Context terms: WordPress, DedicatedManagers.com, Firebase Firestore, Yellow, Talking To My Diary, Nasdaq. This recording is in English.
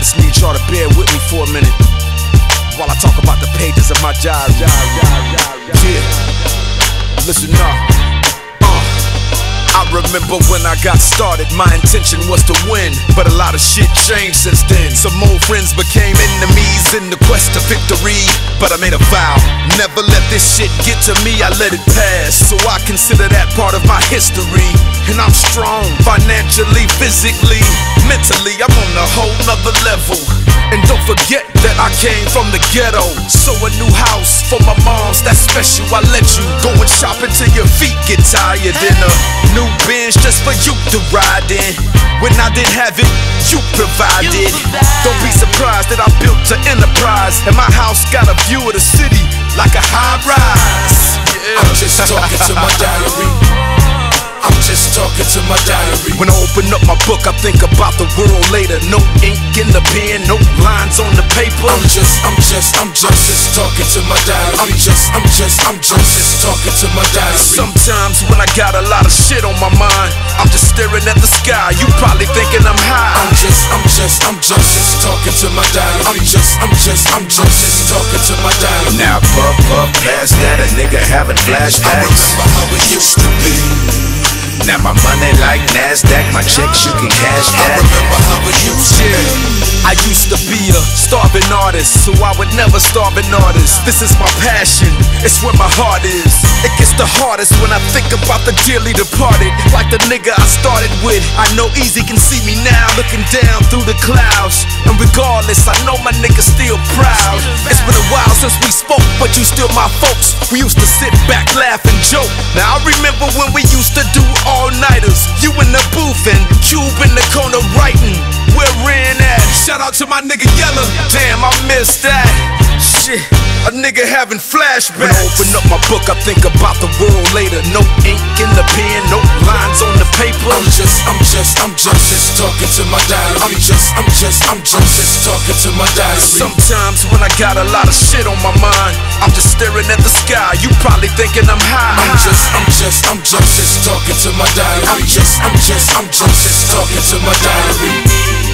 I just need y'all to bear with me for a minute while I talk about the pages of my diary. Yeah, listen up. I remember when I got started, my intention was to win, but a lot of shit changed since then. Some old friends became enemies in the quest to victory, but I made a vow, never let this shit get to me. I let it pass, so I consider that part of my history. And I'm strong, financially, physically, mentally, I'm on a whole nother level. And don't forget that I came from the ghetto, so a new house for my moms, that's special. I let you go and shop until your feet get tired, in a new bench just for you to ride in. When I didn't have it, you provided. Don't be surprised that I built an enterprise, and my house got a view of the city like a high rise. Yeah. I'm just talking to my diary. I'm just talking to my diary. When I open up my book, I think about the world later. No ink in the pen, no lines on the paper. I'm just talking to my diary. I'm just talking to my diary. Sometimes when I got a lot of shit on my mind, I'm just staring at the sky. You probably thinking I'm high. I'm just talking to my diary. I'm just talking to my diary. Now up, past that, a nigga having flashbacks. I remember how it used to be. Now my money like Nasdaq, my checks you can cash that. I remember how it used to be. I used to be a starving artist, so I would never starve an artist. This is my passion, it's where my heart is. It gets the hardest when I think about the dearly departed, like the nigga I started with. I know Easy can see me now, looking down through the clouds. And regardless, I know my nigga's still proud. It's been a while since we spoke, but you still my folks. We used to sit back, laugh and joke. Now I remember when we used to do all-nighters, you in the booth and Cube in the corner writing. Where Ran at? Shout out to my nigga Yellow. Damn, I missed that. Shit, a nigga having flashbacks. When I open up my book, I think about the world later. No ink in the pen, no lines on the paper. I'm just talking to my diary. I'm just talking to my diary. Sometimes when I got a lot of shit on my mind, I'm just staring at the sky. You probably thinking I'm high. I'm just talking to my diary. I'm just talking to my diary.